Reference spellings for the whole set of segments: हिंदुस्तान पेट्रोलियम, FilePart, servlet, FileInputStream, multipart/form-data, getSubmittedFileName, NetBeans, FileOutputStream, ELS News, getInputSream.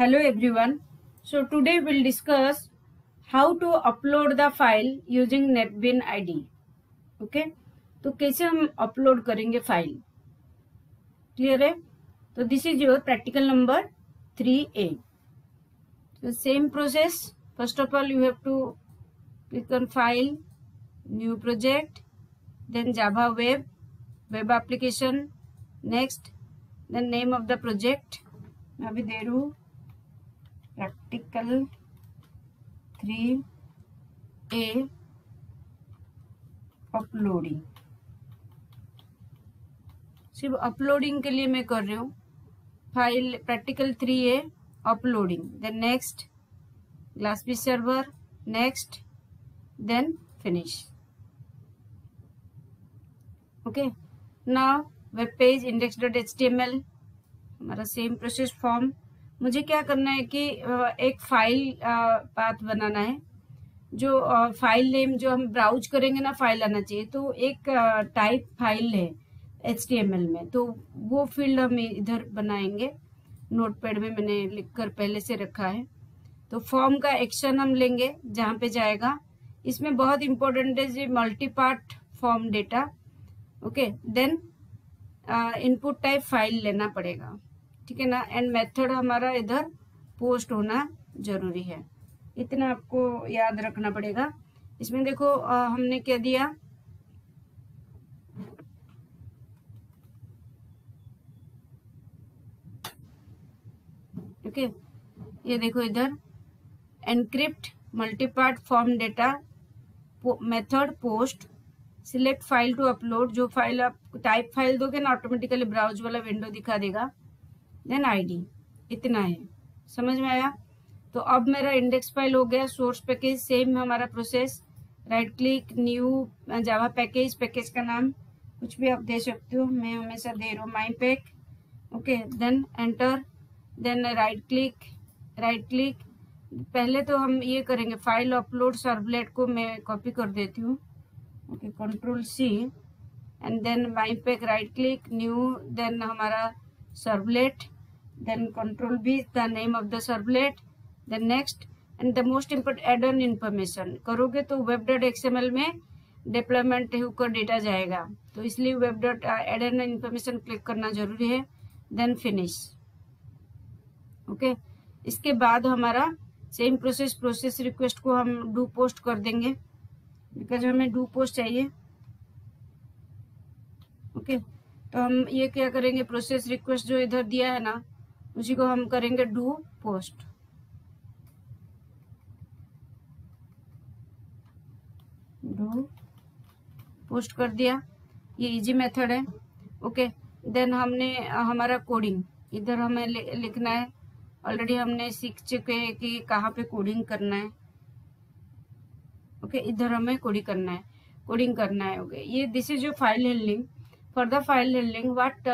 Hello everyone. So today we'll discuss how to upload the file using NetBeans ID. Okay. तो कैसे हम upload करेंगे file. Clear है? तो this is your practical number 3A. So same process. First of all, you have to click on file, new project, then Java web application, next, then name of the project. मैं अभी दे रहा हूँ practical 3A uploading. सिर्फ uploading के लिए मैं कर रही हूँ. File practical 3A uploading, then next, ग्लासबी server, next, then finish. Okay, now web page index.html. हमारा सेम प्रोसेस. फॉर्म मुझे क्या करना है कि एक फाइल पाथ बनाना है. जो फाइल नेम जो हम ब्राउज करेंगे ना, फाइल आना चाहिए. तो एक टाइप फाइल है HTML में, तो वो फील्ड हम इधर बनाएंगे. नोटपैड में मैंने लिखकर पहले से रखा है. तो फॉर्म का एक्शन हम लेंगे जहाँ पे जाएगा. इसमें बहुत इम्पोर्टेंट है जी multipart form data. Okay, then input type file लेना पड़ेगा, ठीक है ना. एंड मेथड हमारा इधर पोस्ट होना जरूरी है. इतना आपको याद रखना पड़ेगा. इसमें देखो हमने क्या दिया. ओके, ये देखो इधर encrypt multipart form data method post select file to upload. जो फाइल आप टाइप फाइल दोगे ना, ऑटोमेटिकली ब्राउज वाला विंडो दिखा देगा. Then ID. इतना है, समझ में आया. तो अब मेरा इंडेक्स फाइल हो गया. सोर्स पैकेज सेम हमारा process. Right click, new Java package, package का नाम कुछ भी आप दे सकते हो. मैं हमेशा दे रहा हूँ my pack. Okay, then enter, then right click. पहले तो हम ये करेंगे फाइल अपलोड सर्वलेट को मैं कॉपी कर देती हूँ. Okay, control C and then my pack, right click, new, then हमारा servlet, then control B, the name of the servlet, then next and the most important add on information. करोगे तो web.xml में deployment होकर data जाएगा, तो इसलिए web.add-on-information click करना जरूरी है. Then finish. ओके, इसके बाद हमारा सेम प्रोसेस रिक्वेस्ट को हम डू पोस्ट कर देंगे, बिकॉज हमें डू पोस्ट चाहिए. ओके, तो हम ये क्या करेंगे, प्रोसेस रिक्वेस्ट जो इधर दिया है ना, उसी को हम करेंगे डू पोस्ट. डू पोस्ट कर दिया. ये इजी मेथड है. ओके, देन हमने हमारा कोडिंग इधर हमें लिखना है. ऑलरेडी हमने सीख चुके हैं कि कहाँ पे कोडिंग करना है. ओके, इधर हमें कोडिंग करना है. ओके, ये this is your file handling. For the file handling what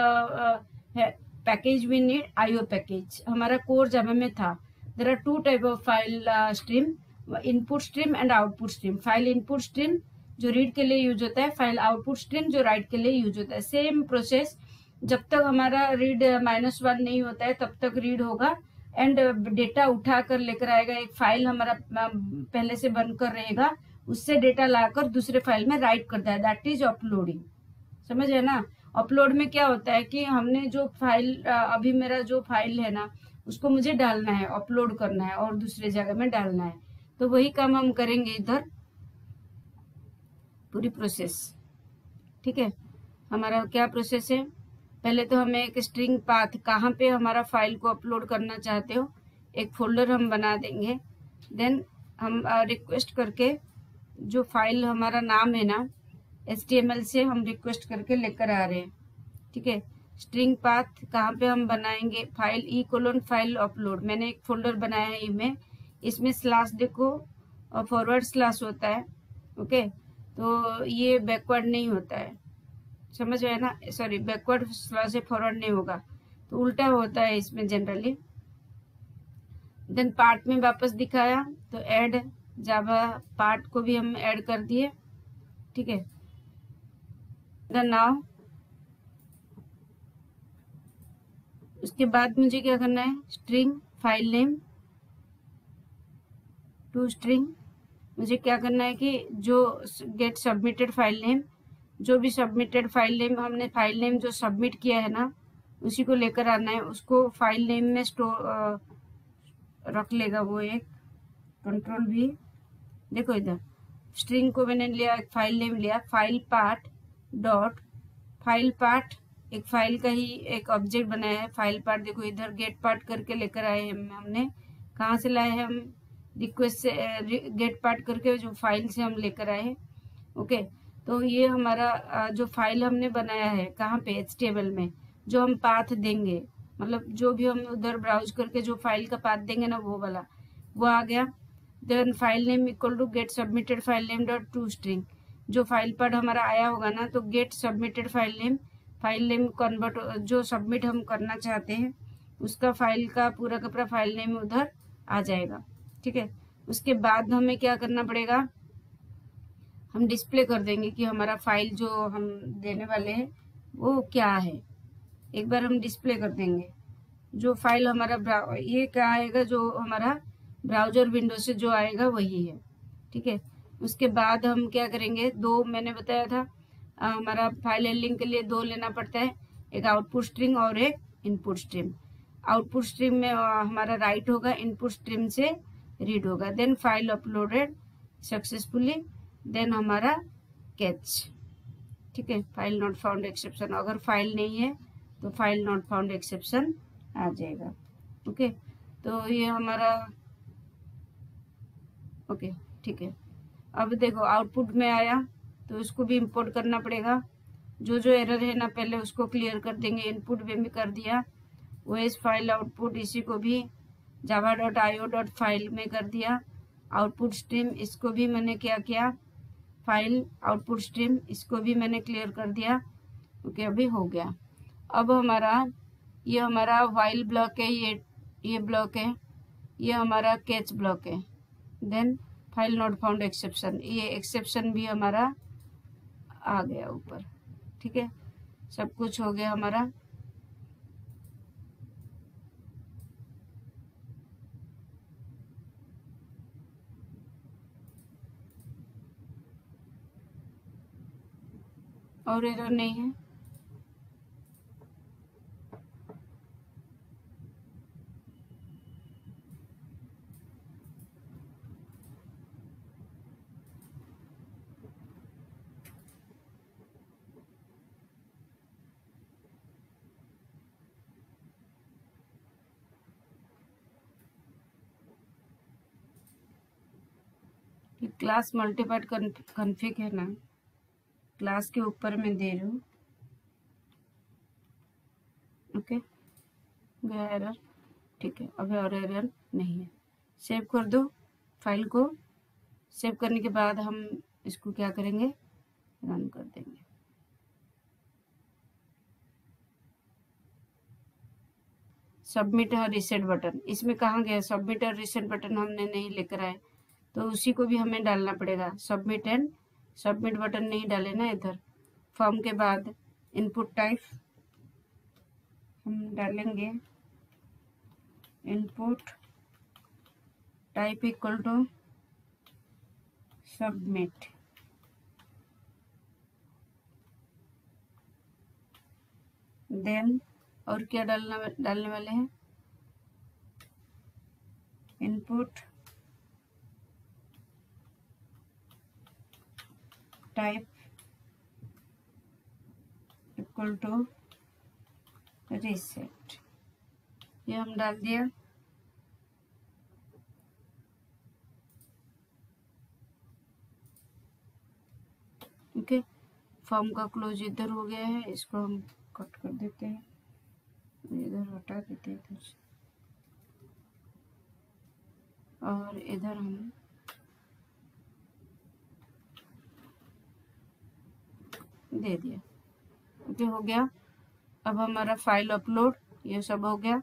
package we need, IO package. हमारा कोर जावा में था. There are two type of file stream, input stream and output stream. File input stream जो read के लिए use होता है, file output stream जो write के लिए यूज होता है. Same process. जब तक हमारा रीड -1 नहीं होता है तब तक रीड होगा एंड डेटा उठा कर लेकर आएगा. एक फाइल हमारा पहले से बनकर रहेगा, उससे डेटा लाकर दूसरे फाइल में राइट करता है. That is uploading. समझ है ना. अपलोड में क्या होता है कि हमने जो फाइल, अभी मेरा जो फाइल है ना, उसको मुझे डालना है, अपलोड करना है और दूसरे जगह में डालना है. तो वही काम हम करेंगे इधर. पूरी प्रोसेस, ठीक है. हमारा क्या प्रोसेस है, पहले तो हमें एक स्ट्रिंग पाथ, कहाँ पे हमारा फाइल को अपलोड करना चाहते हो, एक फोल्डर हम बना देंगे. देन हम रिक्वेस्ट करके जो फाइल हमारा नाम है ना, HTML से हम रिक्वेस्ट करके लेकर आ रहे हैं, ठीक है. स्ट्रिंग पाथ कहाँ पे हम बनाएंगे, फाइल e:फाइल अपलोड. मैंने एक फोल्डर बनाया है इमें, इसमें स्लैश देखो और फॉरवर्ड स्लैश होता है. ओके, तो ये बैकवर्ड नहीं होता है, समझ है ना. सॉरी, बैकवर्ड स्लैश फॉरवर्ड नहीं होगा, तो उल्टा होता है इसमें जनरली. देन पार्ट में वापस दिखाया तो ऐड जावा पार्ट को भी हम ऐड कर दिए, ठीक है. देन नाउ उसके बाद मुझे क्या करना है, string file name to string, मुझे क्या करना है कि जो गेट सबमिटेड फाइल नेम, जो भी सबमिटेड फाइल नेम हमने फाइल नेम जो सबमिट किया है ना उसी को लेकर आना है, उसको फाइल नेम में स्टोर रख लेगा वो एक कंट्रोल भी। देखो इधर स्ट्रिंग को मैंने लिया एक फाइल नेम लिया file part dot file part, एक फाइल का ही एक ऑब्जेक्ट बनाया है फाइल पार्ट। देखो इधर गेट पार्ट करके लेकर आए हैं हमने, कहाँ से लाए हैं हम रिक्वेस्ट से गेट पार्ट करके जो फाइल से हम लेकर आए हैं। ओके तो ये हमारा जो फाइल हमने बनाया है कहाँ पे HTML में जो हम पाथ देंगे, मतलब जो भी हम उधर ब्राउज करके जो फाइल का पाथ देंगे ना वो वाला वो आ गया। Then file name equal to get submitted file name dot to string, जो फाइल पार्ट हमारा आया होगा ना तो get submitted file name convert, जो सबमिट हम करना चाहते हैं उसका फाइल का पूरा का पूरा फाइल नेम उधर आ जाएगा। ठीक है, उसके बाद हमें क्या करना पड़ेगा, हम डिस्प्ले कर देंगे कि हमारा फाइल जो हम देने वाले हैं वो क्या है, एक बार हम डिस्प्ले कर देंगे जो फाइल हमारा ये क्या आएगा जो हमारा ब्राउजर विंडो से जो आएगा वही है। ठीक है, उसके बाद हम क्या करेंगे, दो मैंने बताया था हमारा फाइल हैंडलिंग के लिए दो लेना पड़ता है, एक आउटपुट स्ट्रीम और एक इनपुट स्ट्रीम। आउटपुट स्ट्रीम में हमारा राइट होगा, इनपुट स्ट्रीम से रीड होगा। Then file uploaded successfully, then हमारा कैच। ठीक है, फाइल नॉट फाउंड एक्सेप्शन, अगर फाइल नहीं है तो फाइल नॉट फाउंड एक्सेप्शन आ जाएगा। ओके तो ये हमारा ओके ठीक है। अब देखो आउटपुट में आया तो उसको भी इंपोर्ट करना पड़ेगा, जो जो एरर है ना पहले उसको क्लियर कर देंगे। इनपुट में भी कर दिया, ओएस फाइल आउटपुट इसी को भी java.io.file में कर दिया। आउटपुट स्ट्रीम इसको भी मैंने क्या किया, फाइल आउटपुट स्ट्रीम इसको भी मैंने क्लियर कर दिया। ओके अभी हो गया। अब हमारा ये हमारा वाइल ब्लॉक है, ये ब्लॉक है, ये हमारा कैच ब्लॉक है। Then file not found exception, ये एक्सेप्शन भी हमारा आ गया ऊपर। ठीक है, सब कुछ हो गया हमारा। और एरर नहीं है। क्लास मल्टीपार्ट कॉन्फ़िग है ना, क्लास के ऊपर मैं दे रही हूँ। ओके गया एरर, ठीक है अभी और एरर नहीं है। सेव कर दो फाइल को, सेव करने के बाद हम इसको क्या करेंगे, रन कर देंगे। सबमिट और रिसेट बटन, इसमें कहाँ गया सबमिट और रिसेट बटन, हमने नहीं लेकर आए तो उसी को भी हमें डालना पड़ेगा। सबमिट एंड सबमिट बटन नहीं डाले ना इधर। फॉर्म के बाद इनपुट टाइप हम डालेंगे input type equal to submit. Then और क्या डालने वाले हैं, input type equal to reset, ये हम डाल दिया। ओके फॉर्म का क्लोज इधर हो गया है, इसको हम कट कर देते हैं, इधर हटा देते हैं इधर से, और इधर हम दे दिया। ओके हो गया। अब हमारा फाइल अपलोड ये सब हो गया।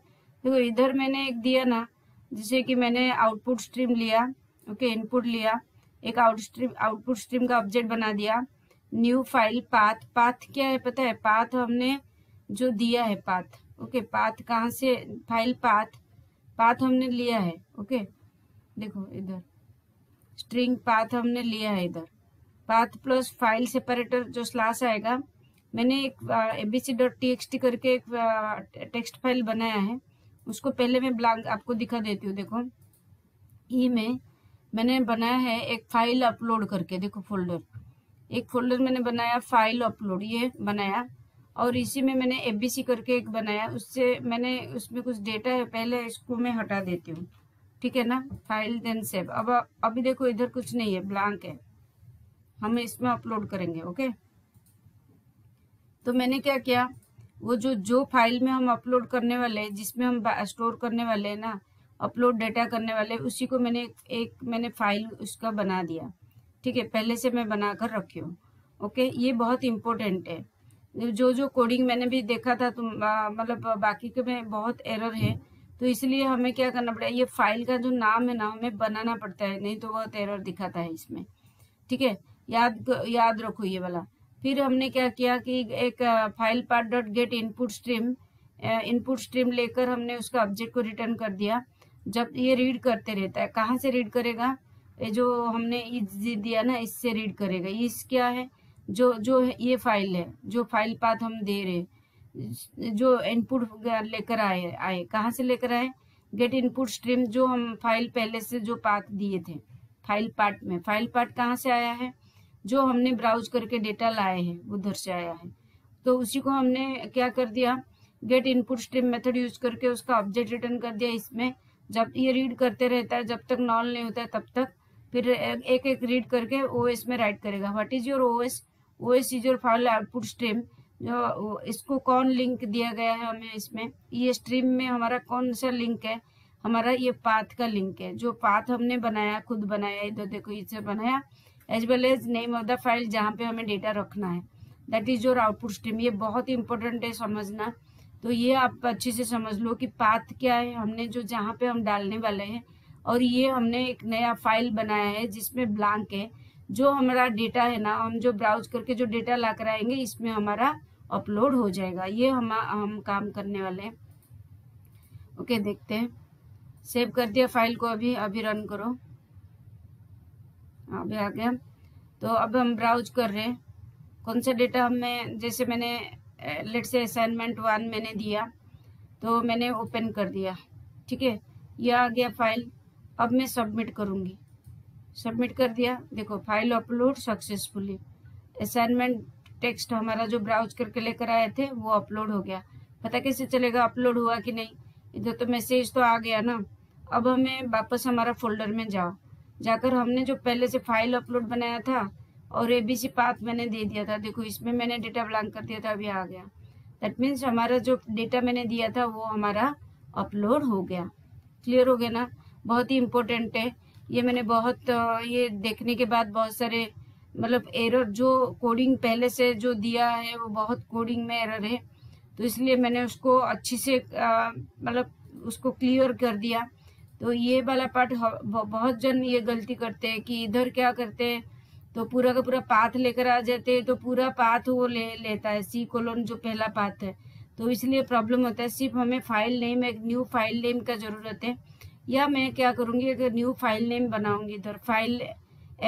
देखो इधर मैंने एक दिया ना, जैसे कि मैंने आउटपुट स्ट्रीम लिया, ओके इनपुट लिया, एक आउटपुट स्ट्रीम का ऑब्जेक्ट बना दिया। न्यू फाइल पाथ, पाथ क्या है पता है, पाथ हमने जो दिया है पाथ, ओके पाथ कहाँ से, फाइल पाथ पाथ हमने लिया है। ओके देखो इधर स्ट्रिंग पाथ हमने लिया है, इधर पाथ प्लस फाइल सेपरेटर जो स्लैश आएगा। मैंने एक abc.txt करके एक टेक्स्ट फाइल बनाया है, उसको पहले मैं ब्लैंक आपको दिखा देती हूँ। देखो ये मैंने बनाया है एक फाइल अपलोड करके, देखो फोल्डर, एक फोल्डर मैंने बनाया फाइल अपलोड, ये बनाया, और इसी में मैंने abc करके एक बनाया, उससे मैंने उसमें कुछ डेटा है, पहले इसको मैं हटा देती हूँ, ठीक है ना। File then save. अब अभी देखो इधर कुछ नहीं है, ब्लैंक है, हम इसमें अपलोड करेंगे। ओके तो मैंने क्या किया, वो जो फाइल में हम अपलोड करने वाले हैं, जिसमें हम स्टोर करने वाले हैं ना, अपलोड डेटा करने वाले, उसी को मैंने मैंने फाइल उसका बना दिया, ठीक है, पहले से मैं बना कर रखी हूँ। ओके ये बहुत इम्पोर्टेंट है। जो कोडिंग मैंने भी देखा था, तो मतलब बाकी के में बहुत एरर है, तो इसलिए हमें क्या करना पड़ेगा, ये फाइल का जो नाम है ना हमें बनाना पड़ता है, नहीं तो बहुत एरर दिखाता है इसमें, ठीक है, याद रखो ये वाला। फिर हमने क्या किया कि एक file part dot get input stream लेकर हमने उसका ऑब्जेक्ट को रिटर्न कर दिया। जब ये रीड करते रहता है, कहाँ से रीड करेगा, ये जो हमने दिया ना इससे रीड करेगा। ये क्या है, जो ये फाइल है, जो फाइल पाथ हम दे रहे, जो इनपुट लेकर आए कहाँ से लेकर आए, गेट इनपुट स्ट्रीम, जो हम फाइल पहले से जो पाथ दिए थे फाइल पार्ट में। फाइल पार्ट कहाँ से आया है, जो हमने ब्राउज करके डेटा लाए हैं उधर से आया है, तो उसी को हमने क्या कर दिया, get input stream method use करके उसका ऑब्जेक्ट रिटर्न कर दिया। इसमें जब ये रीड करते रहता है, जब तक नॉल नहीं होता है तब तक, फिर एक एक रीड करके ओएस में राइट करेगा। What is your OS, OS is your file output stream, जो इसको कौन लिंक दिया गया है हमें, इसमें ये स्ट्रीम में हमारा कौन सा लिंक है, हमारा ये पाथ का लिंक है, जो पाथ हमने बनाया, खुद बनाया, इधर देखो इससे बनाया, as well as name of the file जहाँ पे हमें डेटा रखना है, that is your output stream. ये बहुत इंपॉर्टेंट है समझना, तो ये आप अच्छे से समझ लो कि पाथ क्या है, हमने जो जहाँ पे हम डालने वाले हैं, और ये हमने एक नया फाइल बनाया है जिसमें ब्लैंक है, जो हमारा डेटा है ना, हम जो ब्राउज करके जो डेटा ला कर आएंगे इसमें हमारा अपलोड हो जाएगा। ये हम काम करने वाले हैं। ओके देखते हैं, सेव कर दिया फाइल को, अभी रन करो, अभी आ गया। तो अब हम ब्राउज कर रहे हैं कौन सा डेटा हमें, जैसे मैंने लेट्स से असाइनमेंट 1 मैंने दिया, तो मैंने ओपन कर दिया, ठीक है, यह आ गया फाइल। अब मैं सबमिट करूँगी, सबमिट कर दिया, देखो file upload successfully, assignment text हमारा जो ब्राउज करके लेकर आए थे वो अपलोड हो गया। पता कैसे चलेगा अपलोड हुआ कि नहीं, इधर तो मैसेज तो आ गया ना। अब हमें वापस हमारा फोल्डर में जाकर हमने जो पहले से फाइल अपलोड बनाया था और abc पाथ मैंने दे दिया था, देखो इसमें मैंने डेटा ब्लैंक कर दिया था, अभी आ गया, दैट मीन्स हमारा जो डेटा मैंने दिया था वो हमारा अपलोड हो गया। क्लियर हो गया ना, बहुत ही इम्पोर्टेंट है ये। मैंने ये देखने के बाद बहुत सारे मतलब एरर, जो कोडिंग पहले से जो दिया है वो बहुत कोडिंग में एरर है, तो इसलिए मैंने उसको अच्छे से मतलब उसको क्लियर कर दिया। तो ये वाला पार्ट बहुत जन ये गलती करते हैं कि इधर क्या करते हैं, तो पूरा का पूरा पाथ लेकर आ जाते हैं, तो पूरा पाथ वो लेता है, C: जो पहला पाथ है, तो इसलिए प्रॉब्लम होता है। सिर्फ हमें फाइल नेम, एक न्यू फाइल नेम का ज़रूरत है, या मैं क्या करूँगी, एक न्यू फाइल नेम बनाऊँगी, इधर file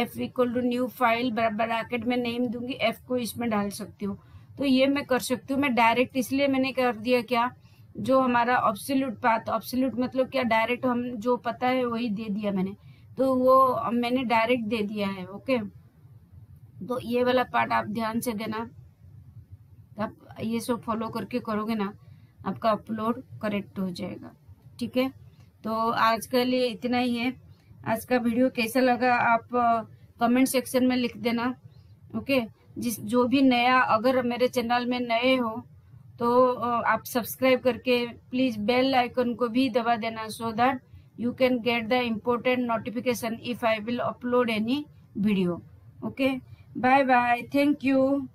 f= new file, bracket में नेम दूंगी, f को इसमें डाल सकती हूँ, तो ये मैं कर सकती हूँ मैं डायरेक्ट। इसलिए मैंने कर दिया क्या, जो हमारा ऑब्सोल्यूट पाथ, ऑब्सोल्यूट मतलब क्या, डायरेक्ट हम जो पता है वही दे दिया मैंने, तो वो मैंने डायरेक्ट दे दिया है। ओके तो ये वाला पार्ट आप ध्यान से देना, आप ये सब फॉलो करके करोगे ना, आपका अपलोड करेक्ट हो जाएगा, ठीक है। तो आज के लिए इतना ही है, आज का वीडियो कैसा लगा आप कमेंट सेक्शन में लिख देना। ओके जो भी नया, अगर मेरे चैनल में नए हो तो आप सब्सक्राइब करके प्लीज़ बेल आइकन को भी दबा देना, सो that you can get the important notification if I will upload any video. Okay, bye bye, thank you.